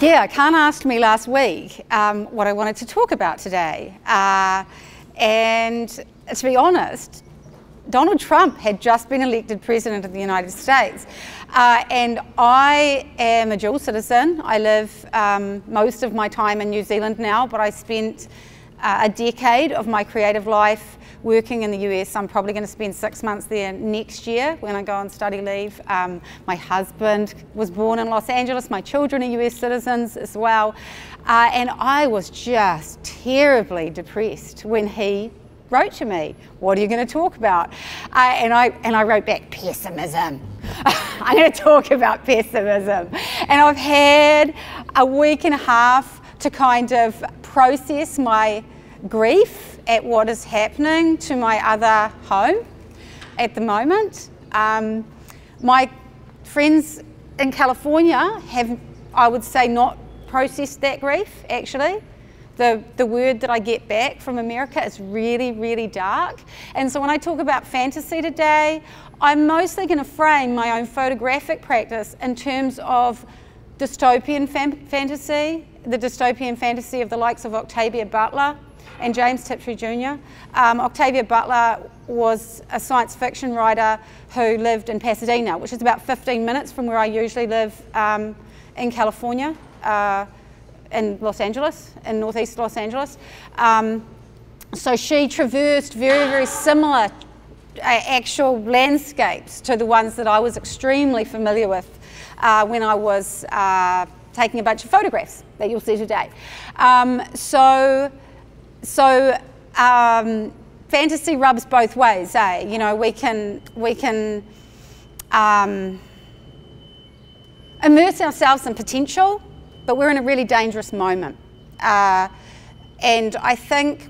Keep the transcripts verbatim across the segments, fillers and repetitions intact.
Yeah, Khan asked me last week um, what I wanted to talk about today. Uh, and to be honest, Donald Trump had just been elected President of the United States. Uh, and I am a dual citizen. I live um, most of my time in New Zealand now, but I spent uh, a decade of my creative life working in the U S. I'm probably going to spend six months there next year when I go on study leave. Um, my husband was born in Los Angeles. My children are U S citizens as well. Uh, and I was just terribly depressed when he wrote to me, what are you going to talk about? Uh, and, I, and I wrote back, pessimism. I'm going to talk about pessimism. And I've had a week and a half to kind of process my grief at what is happening to my other home at the moment. Um, my friends in California have, I would say, not processed that grief, actually. The, the word that I get back from America is really, really dark. And so when I talk about fantasy today, I'm mostly going to frame my own photographic practice in terms of dystopian fan fantasy, the dystopian fantasy of the likes of Octavia Butler and James Tiptree Junior Um, Octavia Butler was a science fiction writer who lived in Pasadena, which is about fifteen minutes from where I usually live um, in California. Uh, in Los Angeles, in northeast Los Angeles. Um, so she traversed very, very similar uh, actual landscapes to the ones that I was extremely familiar with uh, when I was uh, taking a bunch of photographs that you'll see today. Um, so so um, fantasy rubs both ways, eh? You know, we can, we can um, immerse ourselves in potential, but we're in a really dangerous moment. Uh, and I think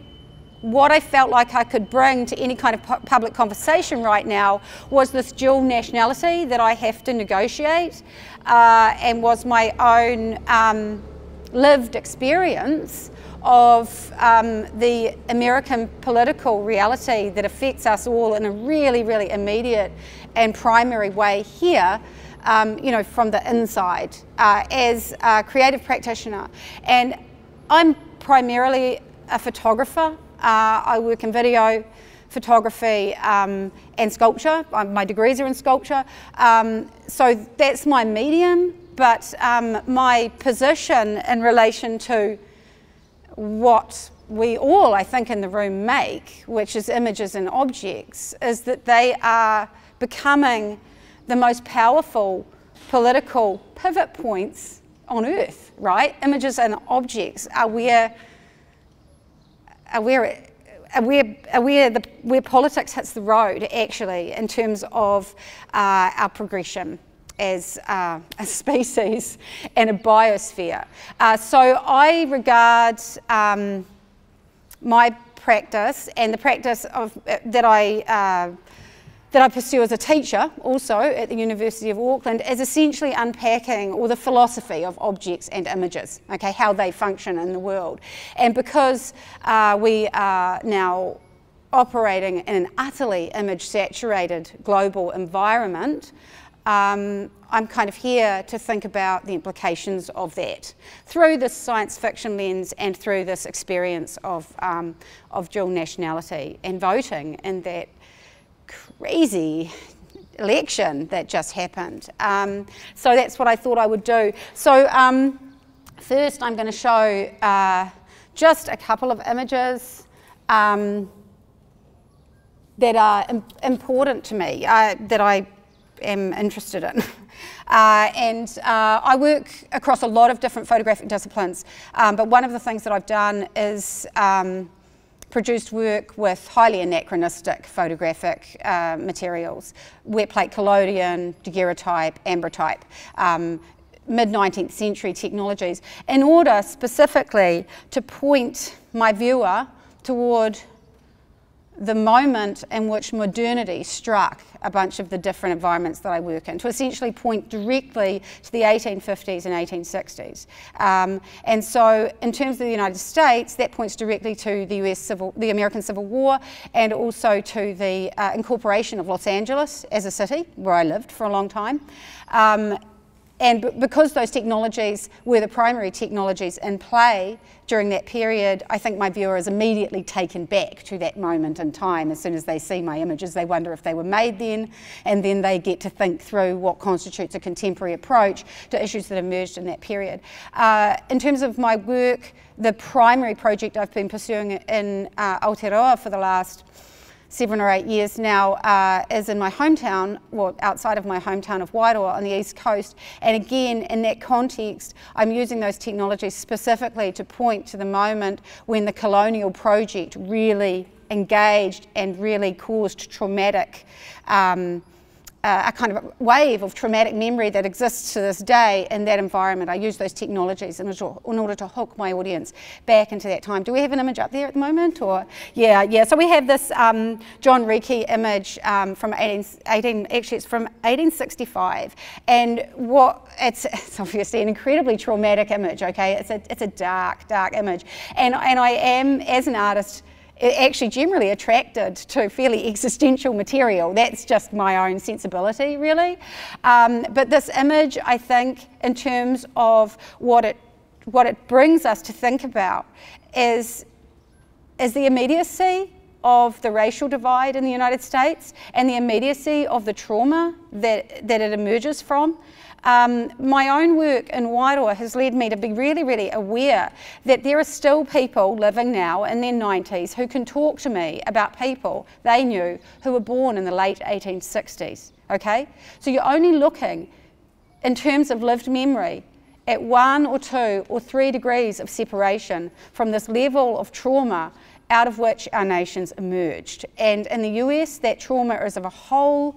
what I felt like I could bring to any kind of pu public conversation right now was this dual nationality that I have to negotiate uh, and was my own um, lived experience of um, the American political reality that affects us all in a really, really immediate and primary way here. Um, you know, from the inside uh, as a creative practitioner. And I'm primarily a photographer. Uh, I work in video photography um, and sculpture. My degrees are in sculpture. Um, so that's my medium, but um, my position in relation to what we all, I think, in the room make, which is images and objects, is that they are becoming the most powerful political pivot points on earth, right? Images and objects are where, are where, are where, are where, the, where politics hits the road, actually, in terms of uh, our progression as uh, a species and a biosphere. Uh, so I regard um, my practice and the practice of, uh, that I, uh, that I pursue as a teacher, also at the University of Auckland, as essentially unpacking all the philosophy of objects and images, okay, how they function in the world. And because uh, we are now operating in an utterly image-saturated global environment, um, I'm kind of here to think about the implications of that through this science fiction lens and through this experience of, um, of dual nationality and voting in that crazy election that just happened. Um, so that's what I thought I would do. So um, first I'm going to show uh, just a couple of images um, that are im important to me, uh, that I am interested in. Uh, and uh, I work across a lot of different photographic disciplines, um, but one of the things that I've done is um, produced work with highly anachronistic photographic uh, materials, wet plate collodion, daguerreotype, ambrotype, um, mid-nineteenth century technologies, in order specifically to point my viewer toward the moment in which modernity struck a bunch of the different environments that I work in, to essentially point directly to the eighteen fifties and eighteen sixties. Um, and so in terms of the United States, that points directly to the U S Civil, the American Civil War, and also to the uh, incorporation of Los Angeles as a city, where I lived for a long time. Um, And b because those technologies were the primary technologies in play during that period, I think my viewer is immediately taken back to that moment in time. As soon as they see my images, they wonder if they were made then, and then they get to think through what constitutes a contemporary approach to issues that emerged in that period. Uh, in terms of my work, the primary project I've been pursuing in uh, Aotearoa for the last seven or eight years now uh, is in my hometown, well, outside of my hometown of Wairoa on the east coast. And again, in that context, I'm using those technologies specifically to point to the moment when the colonial project really engaged and really caused traumatic, um, uh, a kind of wave of traumatic memory that exists to this day in that environment. I use those technologies in order to hook my audience back into that time. Do we have an image up there at the moment? Or yeah, yeah. So we have this um, John Rickey image um, from eighteen, eighteen. Actually, it's from eighteen sixty-five, and what it's, it's obviously an incredibly traumatic image. Okay, it's a it's a dark, dark image, and and I am, as an artist, actually generally attracted to fairly existential material. That's just my own sensibility, really. Um, but this image, I think, in terms of what it, what it brings us to think about is, is the immediacy of the racial divide in the United States and the immediacy of the trauma that, that it emerges from. Um, my own work in Wairoa has led me to be really, really aware that there are still people living now in their nineties who can talk to me about people they knew who were born in the late eighteen sixties, okay? So you're only looking, in terms of lived memory, at one or two or three degrees of separation from this level of trauma out of which our nations emerged. And in the U S, that trauma is of a whole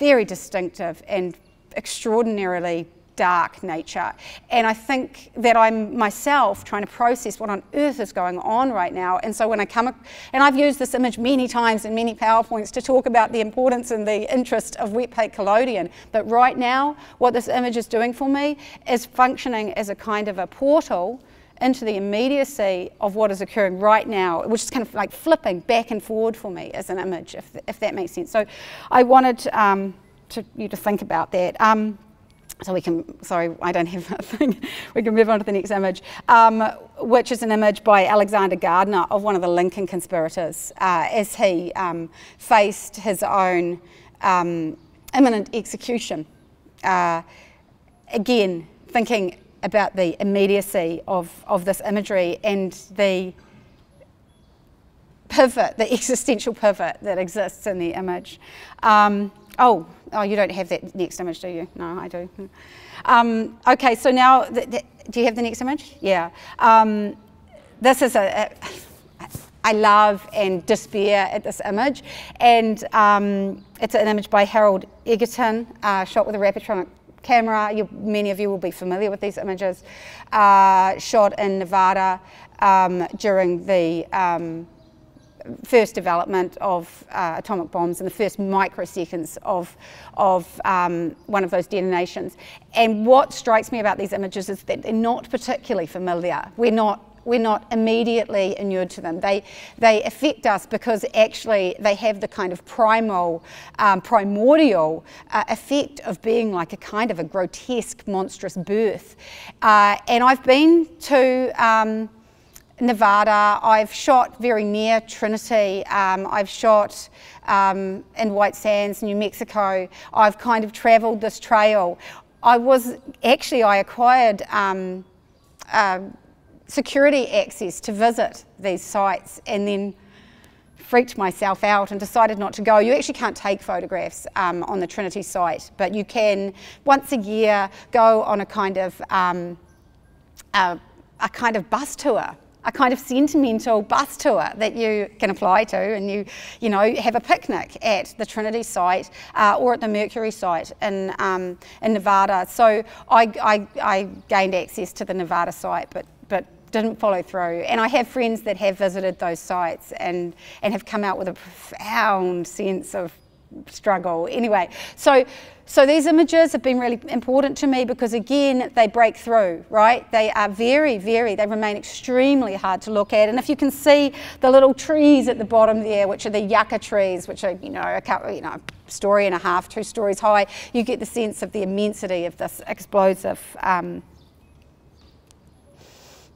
very distinctive and extraordinarily dark nature. And I think that I'm myself trying to process what on earth is going on right now. And so when I come, and I've used this image many times in many PowerPoints to talk about the importance and the interest of wet plate collodion. But right now, what this image is doing for me is functioning as a kind of a portal into the immediacy of what is occurring right now, which is kind of like flipping back and forward for me as an image, if, if that makes sense. So I wanted to, um, to you to think about that. Um, so we can, sorry, I don't have that thing. We can move on to the next image, um, which is an image by Alexander Gardner of one of the Lincoln conspirators uh, as he um, faced his own um, imminent execution. Uh, again, thinking about the immediacy of, of this imagery and the pivot, the existential pivot that exists in the image. Um, Oh, oh, you don't have that next image, do you? No, I do. Um, okay, so now, th th do you have the next image? Yeah. Um, this is a, a, I love and despair at this image. And um, it's an image by Harold Edgerton, uh, shot with a rapatronic camera. You, many of you will be familiar with these images. Uh, shot in Nevada um, during the um, first development of uh, atomic bombs and the first microseconds of, of um, one of those detonations. And what strikes me about these images is that they're not particularly familiar. We're not, we're not immediately inured to them. They, they affect us because actually they have the kind of primal, um, primordial uh, effect of being like a kind of a grotesque, monstrous birth. Uh, and I've been to Um, Nevada, I've shot very near Trinity, um, I've shot um, in White Sands, New Mexico, I've kind of travelled this trail. I was, actually I acquired um, uh, security access to visit these sites and then freaked myself out and decided not to go. You actually can't take photographs um, on the Trinity site, but you can once a year go on a kind of, um, a, a kind of bus tour. A kind of sentimental bus tour that you can apply to, and you, you know, have a picnic at the Trinity site uh, or at the Mercury site in um, in Nevada. So I, I I gained access to the Nevada site, but but didn't follow through. And I have friends that have visited those sites and and have come out with a profound sense of struggle. Anyway, so. So these images have been really important to me because, again, they break through, right? They are very, very, they remain extremely hard to look at. And if you can see the little trees at the bottom there, which are the yucca trees, which are, you know, a couple, you know, story and a half, two stories high, you get the sense of the immensity of this explosive um,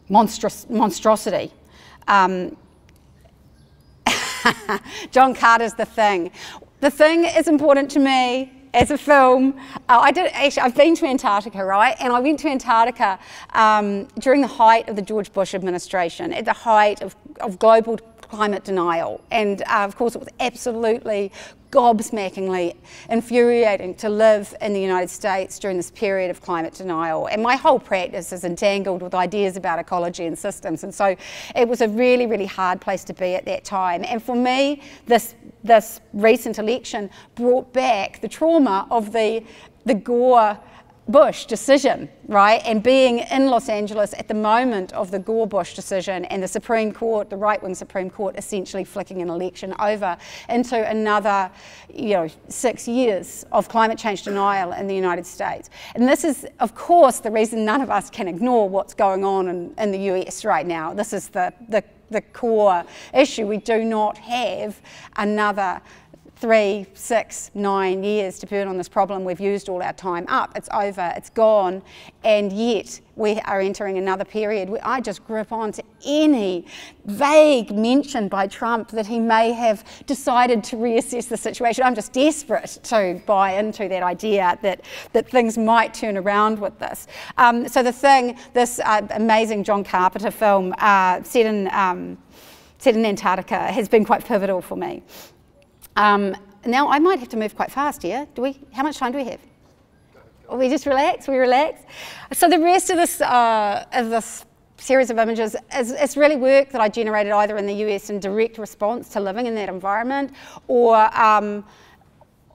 monstrous, monstrosity. Um, John Carter's The Thing. The Thing is important to me as a film. Uh, I did actually. I've been to Antarctica, right? And I went to Antarctica um, during the height of the George Bush administration, at the height of, of global climate denial. And uh, of course, it was absolutely gobsmackingly infuriating to live in the United States during this period of climate denial. And my whole practice is entangled with ideas about ecology and systems. And so it was a really, really hard place to be at that time. And for me, this, this recent election brought back the trauma of the, the Gore Bush decision, right? And being in Los Angeles at the moment of the Gore Bush decision and the Supreme Court, the right-wing Supreme Court, essentially flicking an election over into another, you know, six years of climate change denial in the United States. And this is, of course, the reason none of us can ignore what's going on in, in the U S right now. This is the, the, the core issue. We do not have another three, six, nine years to burn on this problem. We've used all our time up. It's over, it's gone, and yet we are entering another period where I just grip on to any vague mention by Trump that he may have decided to reassess the situation. I'm just desperate to buy into that idea that, that things might turn around with this. Um, so The Thing, this uh, amazing John Carpenter film uh, set, in, um, set in Antarctica, has been quite pivotal for me. Um, now I might have to move quite fast here. Do we? How much time do we have? We just relax. We relax. So the rest of this uh, of this series of images is, is really work that I generated either in the U S in direct response to living in that environment, or um,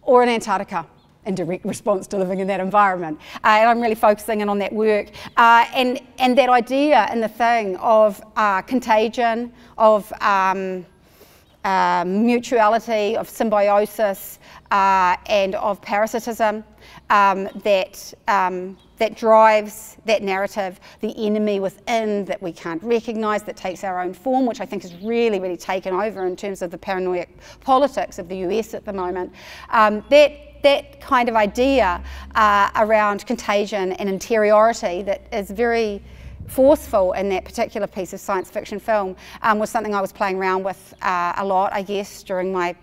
or in Antarctica in direct response to living in that environment. Uh, and I'm really focusing in on that work uh, and and that idea and the thing of uh, contagion of. Um, Uh, mutuality, of symbiosis, uh, and of parasitism um, that, um, that drives that narrative, the enemy within that we can't recognise, that takes our own form, which I think is really, really taken over in terms of the paranoid politics of the U S at the moment. Um, that that kind of idea uh, around contagion and interiority that is very forceful in that particular piece of science fiction film um, was something I was playing around with uh, a lot, I guess, during my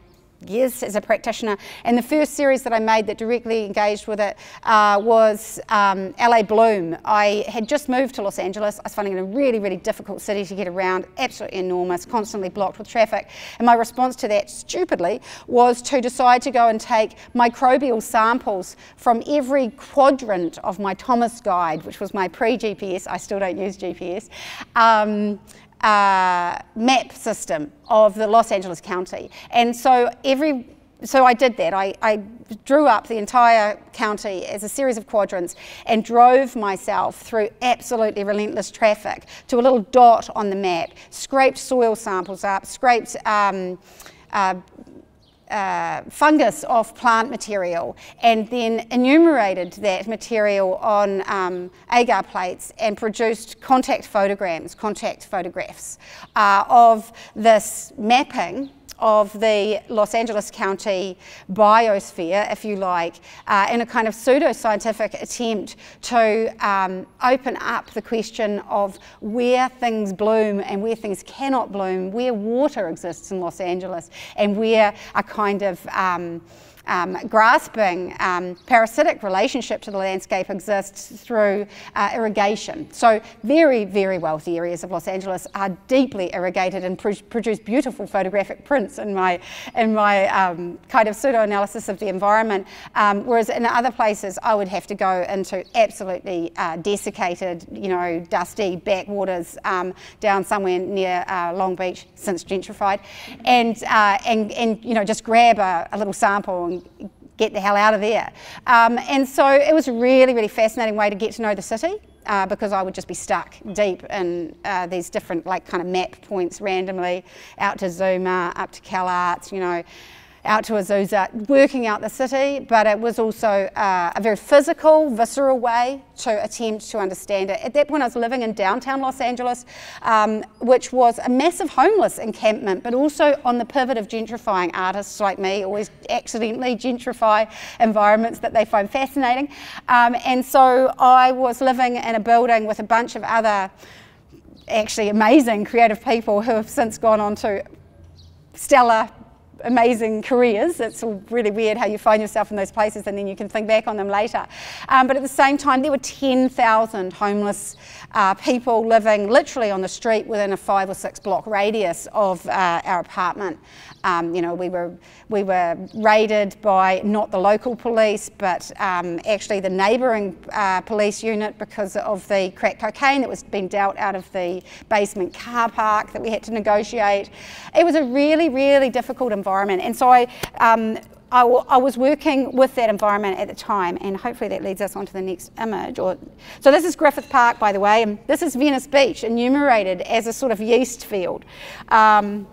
years as a practitioner. And the first series that I made that directly engaged with it uh, was um, L A Bloom. I had just moved to Los Angeles. I was finding it a really, really difficult city to get around, absolutely enormous, constantly blocked with traffic. And my response to that, stupidly, was to decide to go and take microbial samples from every quadrant of my Thomas Guide, which was my pre-G P S, I still don't use G P S, um, Uh, map system of the Los Angeles County. And so every, so I did that. I, I drew up the entire county as a series of quadrants and drove myself through absolutely relentless traffic to a little dot on the map, scraped soil samples up, scraped um, uh, Uh, fungus off plant material, and then enumerated that material on um, agar plates and produced contact photograms, contact photographs uh, of this mapping of the Los Angeles County biosphere, if you like, uh, in a kind of pseudo-scientific attempt to um, open up the question of where things bloom and where things cannot bloom, where water exists in Los Angeles, and where a kind of um, Um, grasping um, parasitic relationship to the landscape exists through uh, irrigation. So very, very wealthy areas of Los Angeles are deeply irrigated and pro produce beautiful photographic prints in my, in my um, kind of pseudo-analysis of the environment, um, whereas in other places I would have to go into absolutely uh, desiccated, you know, dusty backwaters um, down somewhere near uh, Long Beach, since gentrified, and, uh, and, and you know, just grab a, a little sample and get the hell out of there. Um, and so it was a really, really fascinating way to get to know the city uh, because I would just be stuck deep in uh, these different like kind of map points randomly, out to Zuma, up to CalArts, you know, out to Azusa, working out the city, but it was also uh, a very physical, visceral way to attempt to understand it. At that point I was living in downtown Los Angeles, um, which was a massive homeless encampment, but also on the pivot of gentrifying. Artists like me always accidentally gentrify environments that they find fascinating. Um, and so I was living in a building with a bunch of other actually amazing creative people who have since gone on to stellar, amazing careers. It's all really weird how you find yourself in those places and then you can think back on them later. Um, but at the same time, there were ten thousand homeless uh, people living literally on the street within a five or six block radius of uh, our apartment. Um, you know, we were, we were raided by not the local police, but um, actually the neighbouring uh, police unit because of the crack cocaine that was being dealt out of the basement car park that we had to negotiate. It was a really, really difficult environment. And so I, um, I, w I was working with that environment at the time, and hopefully that leads us on to the next image. Or, so this is Griffith Park, by the way, and this is Venice Beach, enumerated as a sort of yeast field. Um,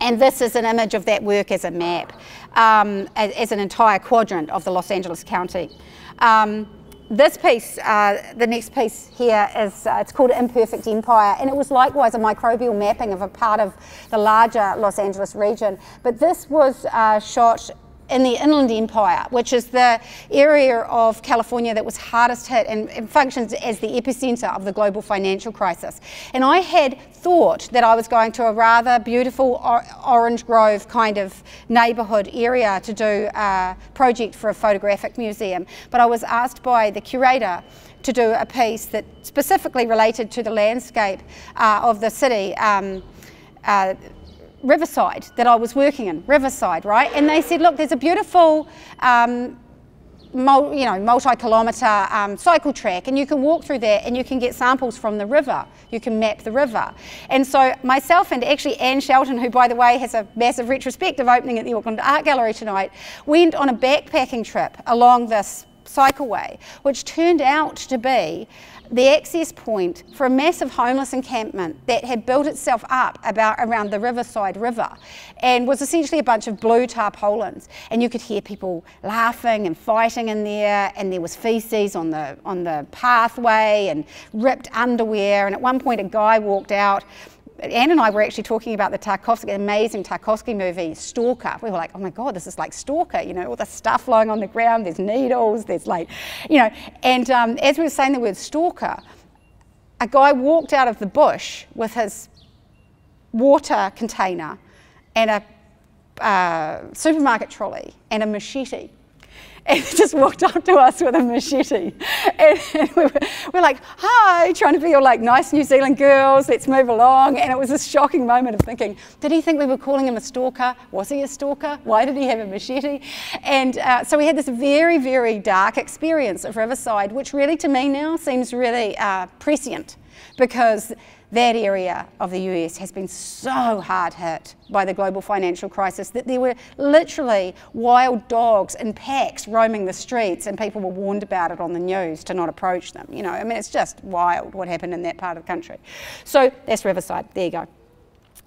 And this is an image of that work as a map, um, as, as an entire quadrant of the Los Angeles County. Um, this piece, uh, the next piece here, is uh, it's called Imperfect Empire, and it was likewise a microbial mapping of a part of the larger Los Angeles region. But this was uh, shot in the Inland Empire, which is the area of California that was hardest hit and, and functions as the epicenter of the global financial crisis. And I had thought that I was going to a rather beautiful or orange grove kind of neighborhood area to do a project for a photographic museum, but I was asked by the curator to do a piece that specifically related to the landscape uh, of the city, um, uh, Riverside, that I was working in, Riverside, right? And they said, look, there's a beautiful, um, mul you know, multi-kilometre um, cycle track, and you can walk through there and you can get samples from the river. You can map the river. And so myself and actually Anne Shelton, who by the way has a massive retrospective opening at the Auckland Art Gallery tonight, went on a backpacking trip along this cycleway, which turned out to be the access point for a massive homeless encampment that had built itself up about around the Riverside River and was essentially a bunch of blue tarpaulins, and you could hear people laughing and fighting in there, and there was feces on the on the pathway and ripped underwear. And at one point a guy walked out. Anne and I were actually talking about the Tarkovsky, amazing Tarkovsky movie, Stalker. We were like, oh my God, this is like Stalker, you know, all the stuff lying on the ground, there's needles, there's like, you know. And um, as we were saying the word stalker, a guy walked out of the bush with his water container and a uh, supermarket trolley and a machete. And just walked up to us with a machete. And, and we were, we were like, hi, trying to be all like nice New Zealand girls, let's move along. And it was this shocking moment of thinking, did he think we were calling him a stalker? Was he a stalker? Why did he have a machete? And uh, so we had this very, very dark experience of Riverside, which really to me now seems really uh, prescient, because that area of the U S has been so hard hit by the global financial crisis that there were literally wild dogs in packs roaming the streets, and people were warned about it on the news to not approach them. You know, I mean, it's just wild what happened in that part of the country. So that's Riverside, there you go.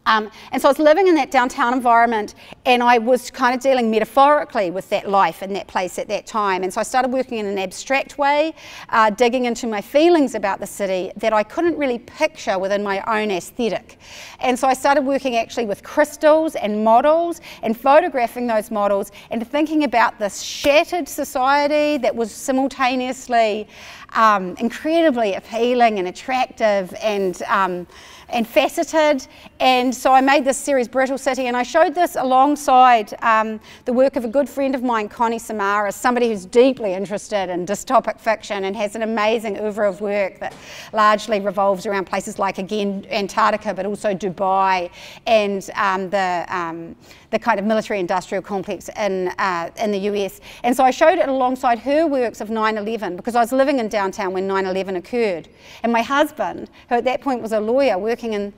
Um, and so I was living in that downtown environment, and I was kind of dealing metaphorically with that life in that place at that time. And so I started working in an abstract way, uh, digging into my feelings about the city that I couldn't really picture within my own aesthetic. And so I started working actually with crystals and models and photographing those models and thinking about this shattered society that was simultaneously um, incredibly appealing and attractive and um, and faceted. And so I made this series Brittle City, and I showed this alongside um, the work of a good friend of mine, Connie Samara, somebody who's deeply interested in dystopic fiction and has an amazing oeuvre of work that largely revolves around places like, again, Antarctica, but also Dubai and um, the, um, the kind of military-industrial complex in, uh, in the U S. And so I showed it alongside her works of nine eleven, because I was living in downtown when nine eleven occurred. And my husband, who at that point was a lawyer, worked working in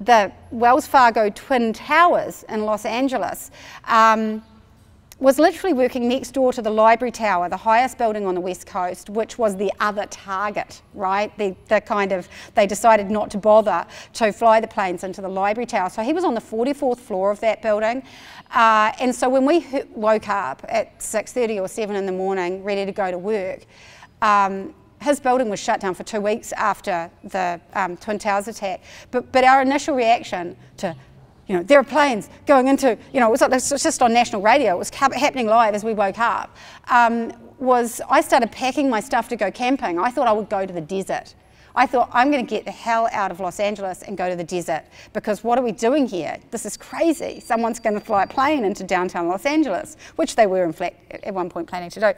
the Wells Fargo Twin Towers in Los Angeles, um, was literally working next door to the Library Tower, the highest building on the West Coast, which was the other target, right? The, the kind of, they decided not to bother to fly the planes into the Library Tower. So he was on the forty-fourth floor of that building. Uh, and so when we woke up at six thirty or seven in the morning, ready to go to work, um, his building was shut down for two weeks after the um, Twin Towers attack. But, but our initial reaction to, you know, there are planes going into, you know, it was, like, it was just on national radio, it was happening live as we woke up, um, was I started packing my stuff to go camping. I thought I would go to the desert. I thought, I'm going to get the hell out of Los Angeles and go to the desert, because what are we doing here? This is crazy. Someone's going to fly a plane into downtown Los Angeles, which they were, in fact, at one point planning to do.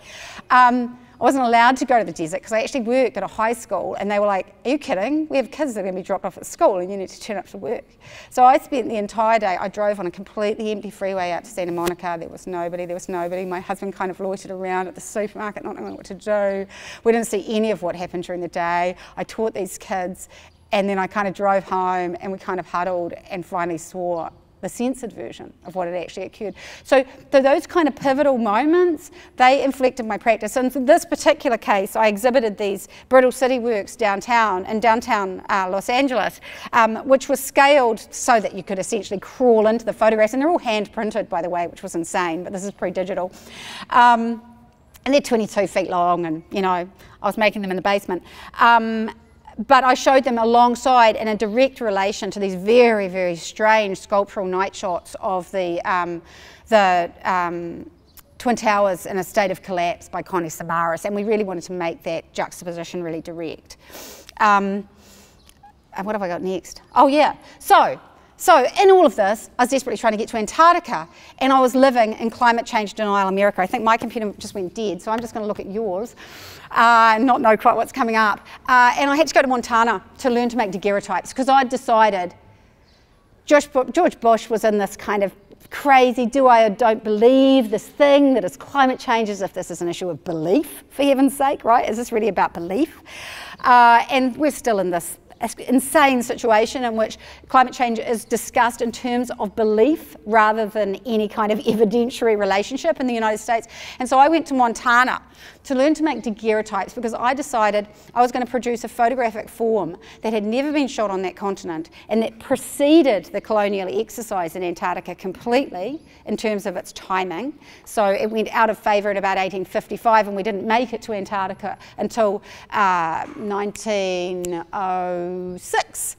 Um, I wasn't allowed to go to the desert because I actually worked at a high school, and they were like, are you kidding? We have kids that are going to be dropped off at school and you need to turn up to work. So I spent the entire day, I drove on a completely empty freeway out to Santa Monica. There was nobody, there was nobody. My husband kind of loitered around at the supermarket, not knowing what to do. We didn't see any of what happened during the day. I taught these kids, and then I kind of drove home and we kind of huddled and finally saw the censored version of what had actually occurred. So, so those kind of pivotal moments, they inflected my practice. And in this particular case, I exhibited these Brittle City works downtown, in downtown uh, Los Angeles, um, which was scaled so that you could essentially crawl into the photographs. And they're all hand printed, by the way, which was insane, but this is pre-digital. Um, and they're twenty-two feet long, and you know, I was making them in the basement. Um, But I showed them alongside in a direct relation to these very, very strange sculptural night shots of the, um, the um, Twin Towers in a State of Collapse by Connie Samara. And we really wanted to make that juxtaposition really direct. Um, and what have I got next? Oh yeah, so. So in all of this, I was desperately trying to get to Antarctica, and I was living in climate change denial America. I think my computer just went dead, so I'm just going to look at yours uh, and not know quite what's coming up. Uh, and I had to go to Montana to learn to make daguerreotypes, because I'd decided George Bush was in this kind of crazy, do I or don't believe this thing that is climate change, as if this is an issue of belief, for heaven's sake, right? Is this really about belief? Uh, and we're still in this insane situation in which climate change is discussed in terms of belief rather than any kind of evidentiary relationship in the United States. And so I went to Montana to learn to make daguerreotypes, because I decided I was going to produce a photographic form that had never been shot on that continent, and that preceded the colonial exercise in Antarctica completely in terms of its timing. So it went out of favour in about eighteen fifty-five, and we didn't make it to Antarctica until uh, nineteen oh. Six,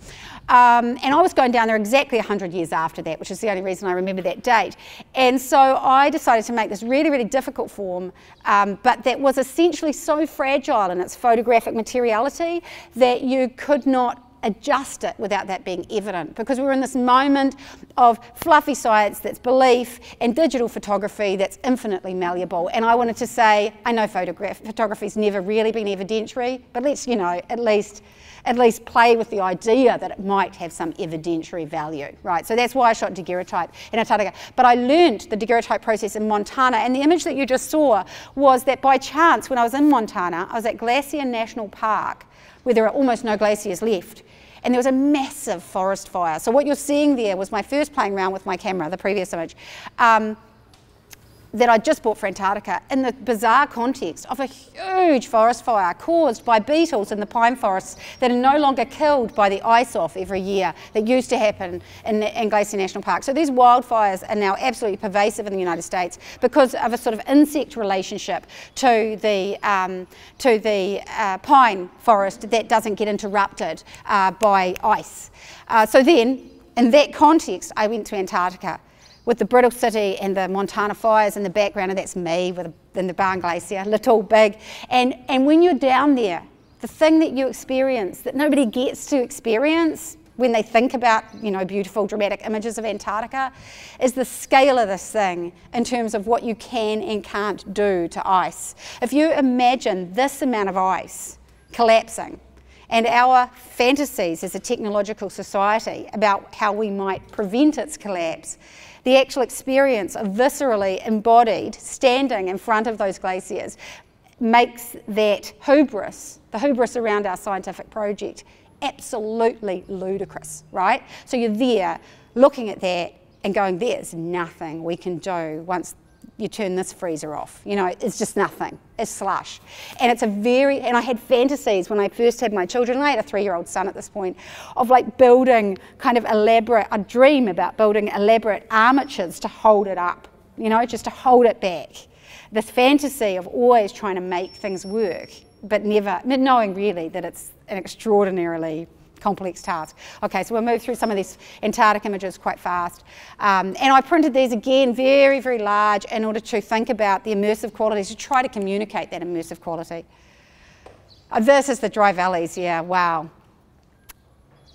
um, and I was going down there exactly one hundred years after that, which is the only reason I remember that date. And so I decided to make this really, really difficult form, um, but that was essentially so fragile in its photographic materiality that you could not adjust it without that being evident, because we were in this moment of fluffy science that's belief and digital photography that's infinitely malleable. And I wanted to say, I know photograph photography's never really been evidentiary, but let's, you know, at least at least play with the idea that it might have some evidentiary value, right? So that's why I shot daguerreotype in Antarctica. But I learned the daguerreotype process in Montana, and the image that you just saw was that by chance when I was in Montana, I was at Glacier National Park, where there are almost no glaciers left, and there was a massive forest fire. So what you're seeing there was my first playing around with my camera, the previous image, um, that I just bought for Antarctica, in the bizarre context of a huge forest fire caused by beetles in the pine forests that are no longer killed by the ice off every year that used to happen in, in Glacier National Park. So these wildfires are now absolutely pervasive in the United States because of a sort of insect relationship to the, um, to the uh, pine forest that doesn't get interrupted uh, by ice. Uh, so then, in that context, I went to Antarctica with the Brittle City and the Montana fires in the background, and that's me with a, in the Barn Glacier, little, big. And, and when you're down there, the thing that you experience, that nobody gets to experience when they think about, you know, beautiful, dramatic images of Antarctica, is the scale of this thing in terms of what you can and can't do to ice. If you imagine this amount of ice collapsing, and our fantasies as a technological society about how we might prevent its collapse, the actual experience of viscerally embodied standing in front of those glaciers makes that hubris, the hubris around our scientific project, absolutely ludicrous, right? So you're there looking at that and going, there's nothing we can do once you turn this freezer off. You know, it's just nothing. It's slush. And it's a very, and I had fantasies when I first had my children, and I had a three-year-old son at this point, of like building kind of elaborate, a dream about building elaborate armatures to hold it up, you know, just to hold it back. This fantasy of always trying to make things work, but never, knowing really that it's an extraordinarily complex task. Okay, so we'll move through some of these Antarctic images quite fast. Um, and I printed these again, very, very large, in order to think about the immersive qualities, to try to communicate that immersive quality. Uh, this is the dry valleys, yeah, wow.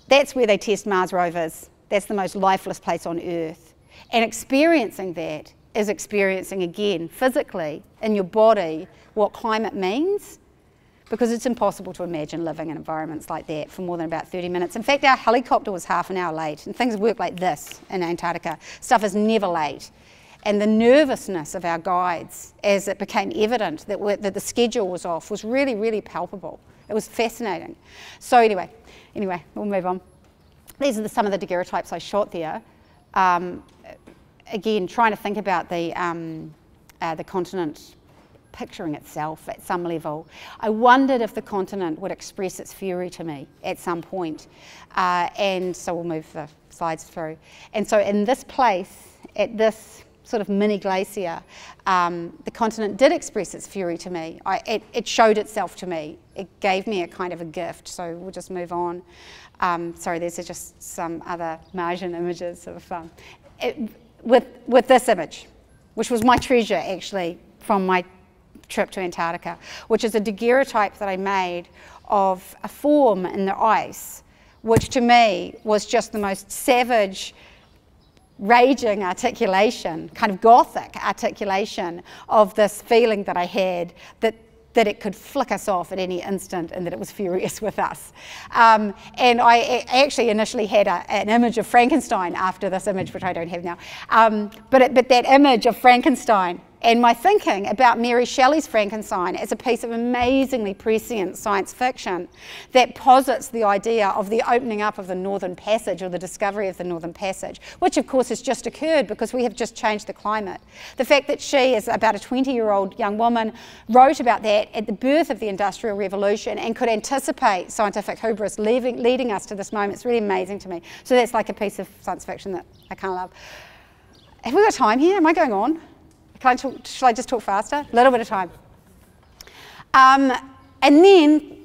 That's where they test Mars rovers. That's the most lifeless place on Earth. And experiencing that is experiencing again, physically, in your body, what climate means. Because it's impossible to imagine living in environments like that for more than about thirty minutes. In fact, our helicopter was half an hour late, and things work like this in Antarctica. Stuff is never late. And the nervousness of our guides as it became evident that, that the schedule was off was really, really palpable. It was fascinating. So anyway, anyway, we'll move on. These are the, some of the daguerreotypes I shot there. Um, again, trying to think about the, um, uh, the continent picturing itself at some level. I wondered if the continent would express its fury to me at some point. Uh, and so we'll move the slides through. And so in this place, at this sort of mini glacier, um, the continent did express its fury to me. I, it, it showed itself to me. It gave me a kind of a gift. So we'll just move on. Um, sorry, these are just some other margin images of um, it, with, with this image, which was my treasure actually from my trip to Antarctica, which is a daguerreotype that I made of a form in the ice, which to me was just the most savage, raging articulation, kind of gothic articulation of this feeling that I had that that it could flick us off at any instant and that it was furious with us. Um, and I actually initially had a, an image of Frankenstein after this image, which I don't have now. Um, but, it, but that image of Frankenstein and my thinking about Mary Shelley's Frankenstein as a piece of amazingly prescient science fiction that posits the idea of the opening up of the Northern Passage or the discovery of the Northern Passage, which of course has just occurred because we have just changed the climate. The fact that she, as about a twenty-year-old young woman, wrote about that at the birth of the Industrial Revolution and could anticipate scientific hubris leaving, leading us to this moment, it's really amazing to me. So that's like a piece of science fiction that I kind of love. Have we got time here? Am I going on? Can I talk, shall I just talk faster? A little bit of time. Um, and then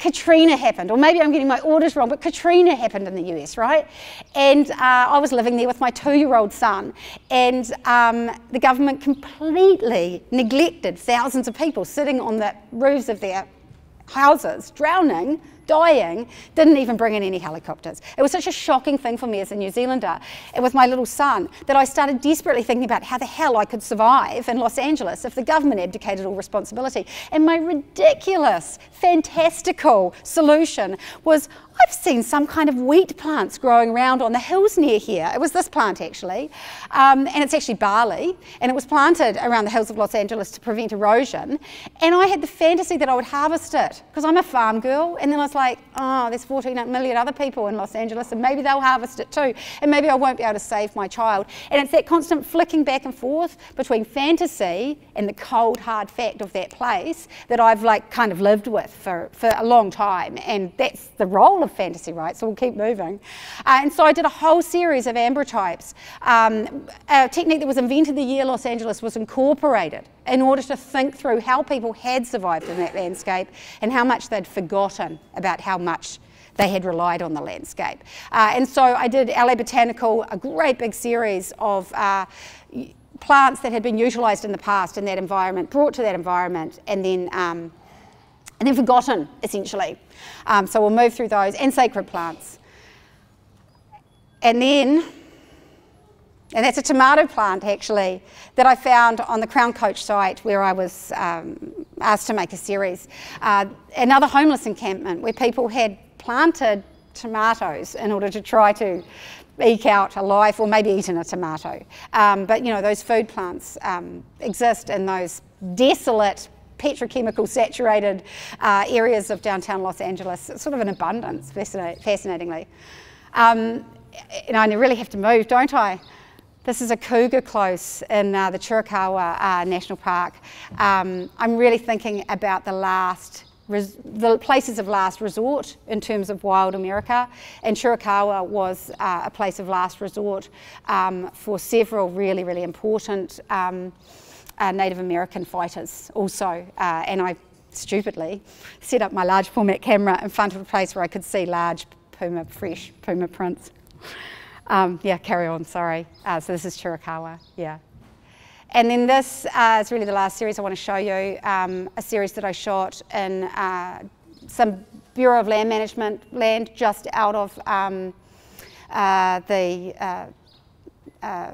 Katrina happened, or maybe I'm getting my orders wrong, but Katrina happened in the U S, right? And uh, I was living there with my two-year-old son, and um, the government completely neglected thousands of people sitting on the roofs of their houses, drowning, dying, didn't even bring in any helicopters. It was such a shocking thing for me as a New Zealander and with my little son that I started desperately thinking about how the hell I could survive in Los Angeles if the government abdicated all responsibility. And my ridiculous, fantastical solution was, I've seen some kind of wheat plants growing around on the hills near here. It was this plant actually, um, and it's actually barley, and it was planted around the hills of Los Angeles to prevent erosion. And I had the fantasy that I would harvest it, because I'm a farm girl, and then I was like, oh, there's fourteen million other people in Los Angeles, and maybe they'll harvest it too, and maybe I won't be able to save my child. And it's that constant flicking back and forth between fantasy and the cold, hard fact of that place that I've like kind of lived with for, for a long time, and that's the role of fantasy, right? So we'll keep moving. Uh, and so I did a whole series of ambrotypes. Um, a technique that was invented the year Los Angeles was incorporated in order to think through how people had survived in that landscape and how much they'd forgotten about how much they had relied on the landscape. Uh, and so I did L A Botanical, a great big series of uh, plants that had been utilized in the past in that environment, brought to that environment, and then um, and then forgotten, essentially. Um, so we'll move through those, and sacred plants. And then, and that's a tomato plant, actually, that I found on the Crown Coach site where I was um, asked to make a series. Uh, another homeless encampment where people had planted tomatoes in order to try to eke out a life, or maybe eaten a tomato. Um, but, you know, those food plants um, exist in those desolate, petrochemical saturated uh, areas of downtown Los Angeles. It's sort of an abundance, fascinatingly. Um, and I really have to move, don't I? This is a cougar close in uh, the Chiricahua uh, National Park. Um, I'm really thinking about the last, res the places of last resort in terms of wild America, and Chiricahua was uh, a place of last resort um, for several really, really important um, uh, Native American fighters also, uh, and I stupidly set up my large format camera in front of a place where I could see large puma, fresh puma prints. Um, yeah, carry on, sorry. Uh, so this is Chiricahua, yeah. And then this uh, is really the last series I want to show you, um, a series that I shot in uh, some Bureau of Land Management land just out of um, uh, the, uh, uh,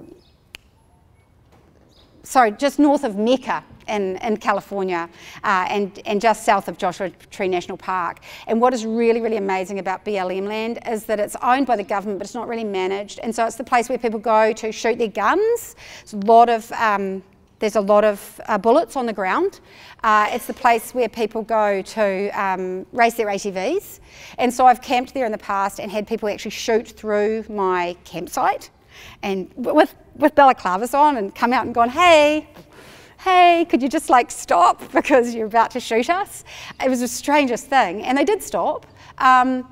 sorry, just north of Mecca. In, in California uh, and, and just south of Joshua Tree National Park. And what is really, really amazing about B L M land is that it's owned by the government, but it's not really managed. And so it's the place where people go to shoot their guns. It's a lot of, um, there's a lot of uh, bullets on the ground. Uh, it's the place where people go to um, race their A T Vs. And so I've camped there in the past and had people actually shoot through my campsite and with, with balaclavas on and come out and gone, hey, hey, could you just like stop because you're about to shoot us? It was the strangest thing, and they did stop. Um,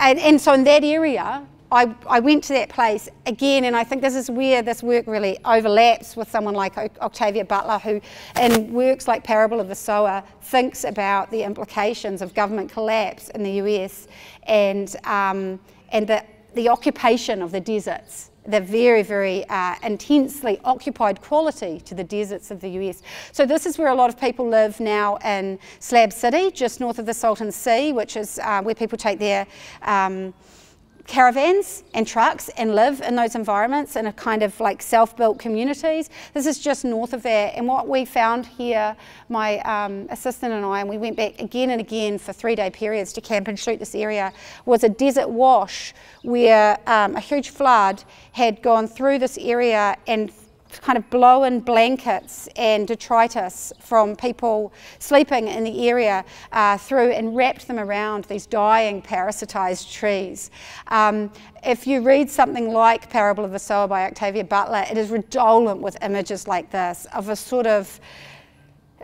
and, and so in that area, I, I went to that place again, and I think this is where this work really overlaps with someone like o Octavia Butler, who in works like Parable of the Sower thinks about the implications of government collapse in the U S and, um, and the, the occupation of the deserts. The very, very uh, intensely occupied quality to the deserts of the U S. So this is where a lot of people live now in Slab City, just north of the Salton Sea, which is uh, where people take their um, caravans and trucks and live in those environments in a kind of like self-built communities. This is just north of there. And what we found here, my um, assistant and I, and we went back again and again for three-day periods to camp and shoot this area, was a desert wash where um, a huge flood had gone through this area and kind of blown blankets and detritus from people sleeping in the area uh, through and wrapped them around these dying parasitized trees. Um, if you read something like Parable of the Sower by Octavia Butler, it is redolent with images like this of a sort of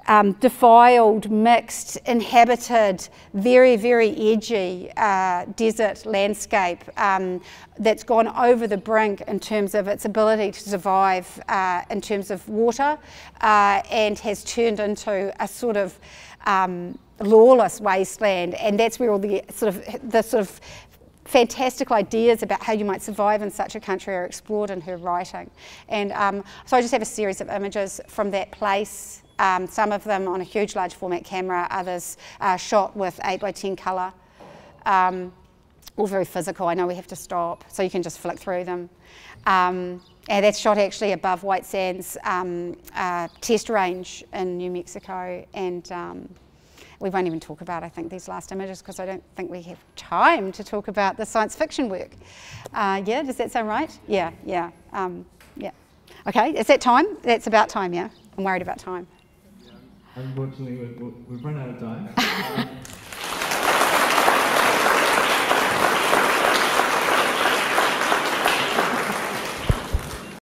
um, defiled, mixed, inhabited, very, very edgy uh, desert landscape um, that's gone over the brink in terms of its ability to survive uh, in terms of water uh, and has turned into a sort of um, lawless wasteland, and that's where all the sort of the sort of fantastical ideas about how you might survive in such a country are explored in her writing. And um, so I just have a series of images from that place. Um, some of them on a huge large format camera, others uh, shot with eight by ten colour. Um, all very physical. I know we have to stop, so you can just flick through them. Um, and that's shot actually above White Sands um, uh, test range in New Mexico. And um, we won't even talk about, I think, these last images because I don't think we have time to talk about the science fiction work. Uh, yeah, does that sound right? Yeah, yeah, um, yeah. Okay, is that time? That's about time, yeah? I'm worried about time. Unfortunately, we've run out of time.